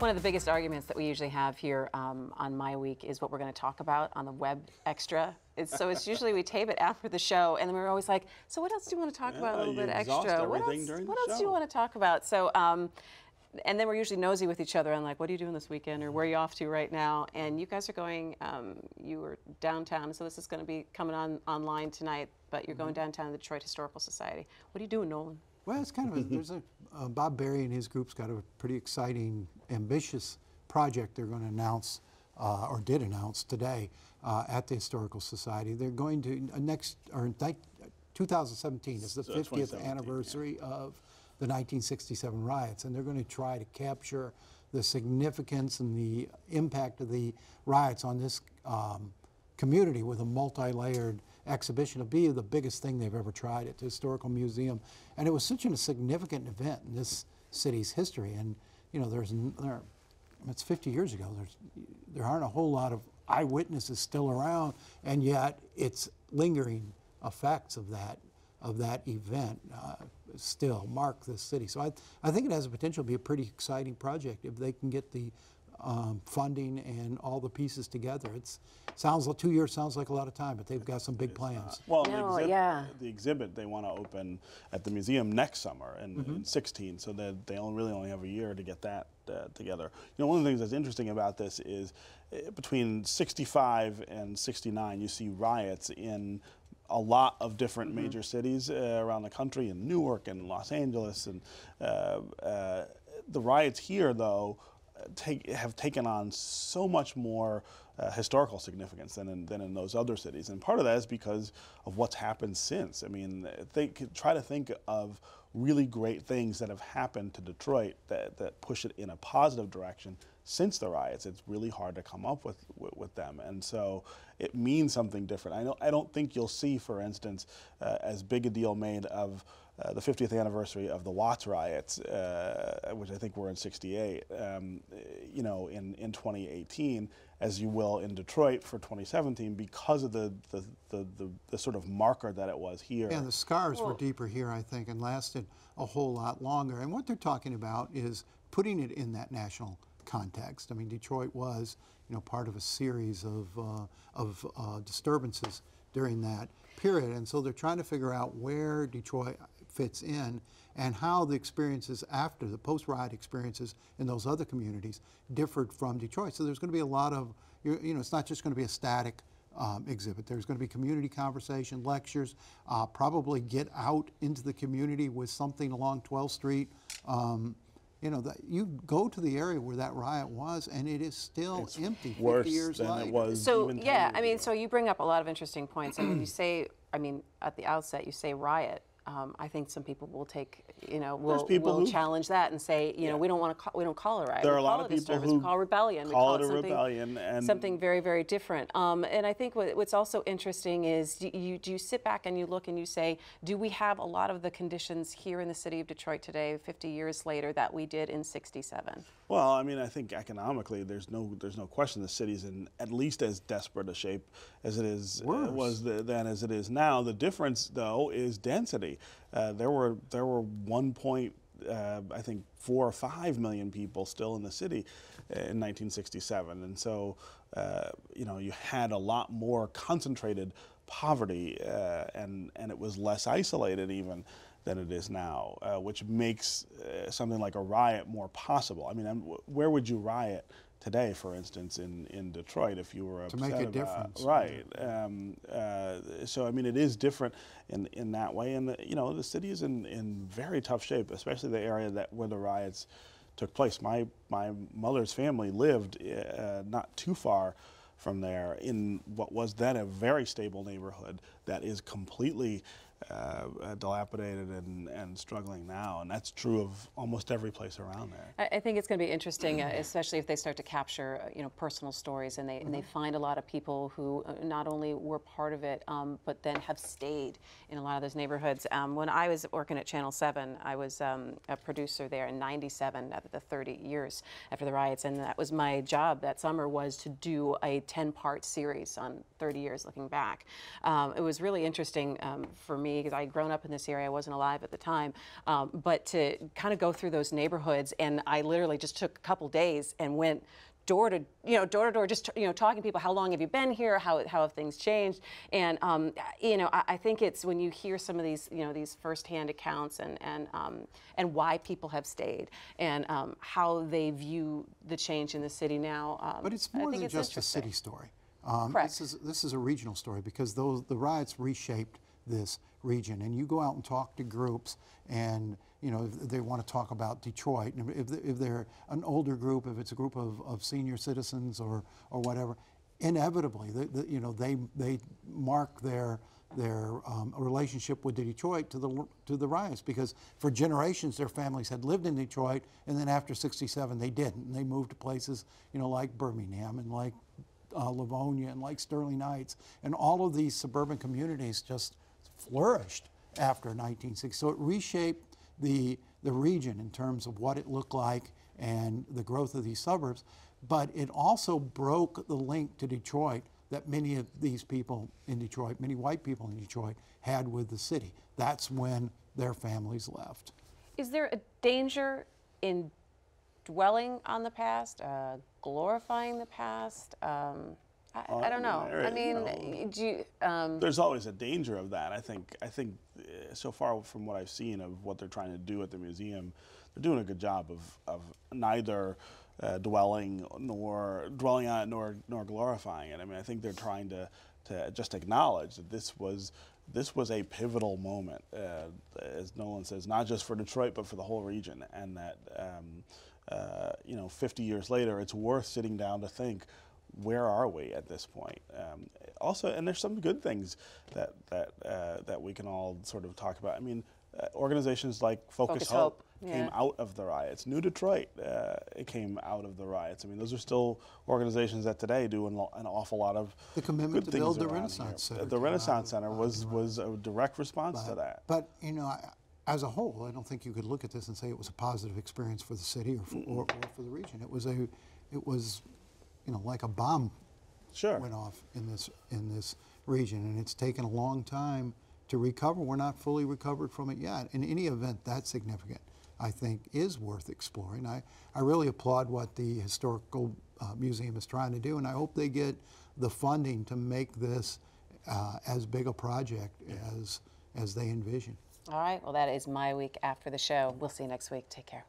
One of the biggest arguments that we usually have here on MiWeek is what we're going to talk about on the web extra. It's usually we tape it after the show, and then we're always like, so what else do you want to talk about a little bit extra? What else do you want to talk about? So, and then we're usually nosy with each other. I'm like, what are you doing this weekend, or where are you off to right now? And you guys are going, you were downtown, so this is going to be coming on online tonight, but you're going downtown to the Detroit Historical Society. What are you doing, Nolan? Well, it's kind of a, Bob Berry and his group's got a pretty exciting, ambitious project they're going to announce, or did announce today, at the Historical Society. They're going to, 2017 is the 50th anniversary of the 1967 riots, and they're going to try to capture the significance and the impact of the riots on this community with a multi-layered exhibition. It'll be the biggest thing they've ever tried at the Historical Museum, and it was such a significant event in this city's history. And you know, it's 50 years ago. There aren't a whole lot of eyewitnesses still around, and yet it's lingering effects of that event still mark this city. So I think it has the potential to be a pretty exciting project if they can get the funding and all the pieces together. Sounds like 2 years sounds like a lot of time, but they've got some big plans. Well, no, the exhibit they want to open at the museum next summer in 2016, so that they really only have a year to get that together. You know, one of the things that's interesting about this is between 65 and 69, you see riots in a lot of different major cities around the country, in Newark and Los Angeles, and the riots here though have taken on so much more historical significance than in those other cities, and part of that is because of what's happened since. I mean, try to think of really great things that have happened to Detroit that push it in a positive direction since the riots. It's really hard to come up with them, and so it means something different. I don't think you'll see, for instance, as big a deal made of the 50th anniversary of the Watts riots, which I think were in 68, you know, in 2018, as you will in Detroit for 2017, because of the sort of marker that it was here. Yeah, the scars were deeper here, I think, and lasted a whole lot longer. And what they're talking about is putting it in that national context. I mean, Detroit was, you know, part of a series of disturbances during that period, and so they're trying to figure out where Detroit fits in and how the experiences after the post-riot experiences in those other communities differed from Detroit. So there's going to be a lot of, you know, it's not just going to be a static exhibit. There's going to be community conversation, lectures, probably get out into the community with something along 12th Street. You know, you go to the area where that riot was, and it is still empty 50 years later. So, yeah, I mean, so you bring up a lot of interesting points. And when you say, I mean, at the outset, you say riot. I think some people will take, you know, will challenge that and say, you know, we don't call it riot. There are a lot of people who call it rebellion. Call it a rebellion, and something very, very different. And I think what's also interesting is do you sit back and you look and you say, do we have a lot of the conditions here in the city of Detroit today, 50 years later, that we did in 67? Well, I mean, I think economically, there's no question the city's in at least as desperate a shape as it is than as it is now. The difference, though, is density. There were 1.4 or 5 million people still in the city in 1967, and so you know, you had a lot more concentrated poverty, and it was less isolated even than it is now, which makes something like a riot more possible. I mean, where would you riot today, for instance, in Detroit, if you were upset to make a difference, right? So I mean, it is different in that way, and you know, the city is in very tough shape, especially the area where the riots took place. My mother's family lived not too far from there in what was then a very stable neighborhood that is completely dilapidated and struggling now, and that's true of almost every place around there. I think it's going to be interesting, especially if they start to capture, you know, personal stories, and they find a lot of people who not only were part of it, but then have stayed in a lot of those neighborhoods. When I was working at Channel 7, I was a producer there in 97, after the 30 years after the riots, and that was my job that summer, was to do a 10-part series on 30 years looking back. It was really interesting for me me because I had grown up in this area. I wasn't alive at the time. But to kind of go through those neighborhoods, and I literally just took a couple days and went door to door, just talking to people. How long have you been here? How have things changed? And I think it's when you hear some of these firsthand accounts and why people have stayed and how they view the change in the city now. But it's more than just a city story. Correct. This is a regional story, because the riots reshaped this region. And you go out and talk to groups, and if they want to talk about Detroit, and if they're an older group, if it's a group of senior citizens or whatever, inevitably, they mark their relationship with Detroit to the riots, because for generations their families had lived in Detroit, and then after '67 they didn't, and they moved to places like Birmingham and like Livonia and like Sterling Heights, and all of these suburban communities just flourished after 1960. So it reshaped the region in terms of what it looked like and the growth of these suburbs, but it also broke the link to Detroit that many of these people in Detroit, many white people in Detroit, had with the city. That's when their families left. Is there a danger in dwelling on the past, glorifying the past? I don't know. I mean, there's always a danger of that. I think so far from what I've seen of what they're trying to do at the museum, they're doing a good job of neither dwelling on it nor glorifying it. I mean, I think they're trying to just acknowledge that this was a pivotal moment, as Nolan says, not just for Detroit but for the whole region, and that 50 years later, it's worth sitting down to think, where are we at this point? Also, and there's some good things that we can all sort of talk about. I mean, organizations like Focus Hope came out of the riots. New Detroit, it came out of the riots. I mean, those are still organizations that today do an awful lot of the commitment to build the Renaissance Center. The Renaissance Center was a direct response to that. But as a whole, I don't think you could look at this and say it was a positive experience for the city or for the region. It was. Like a bomb went off in this region, and it's taken a long time to recover. We're not fully recovered from it yet. In any event, that significant, I think, is worth exploring. I really applaud what the Historical Museum is trying to do, and I hope they get the funding to make this as big a project as they envision. All right, well, that is MiWeek after the show. We'll see you next week. Take care.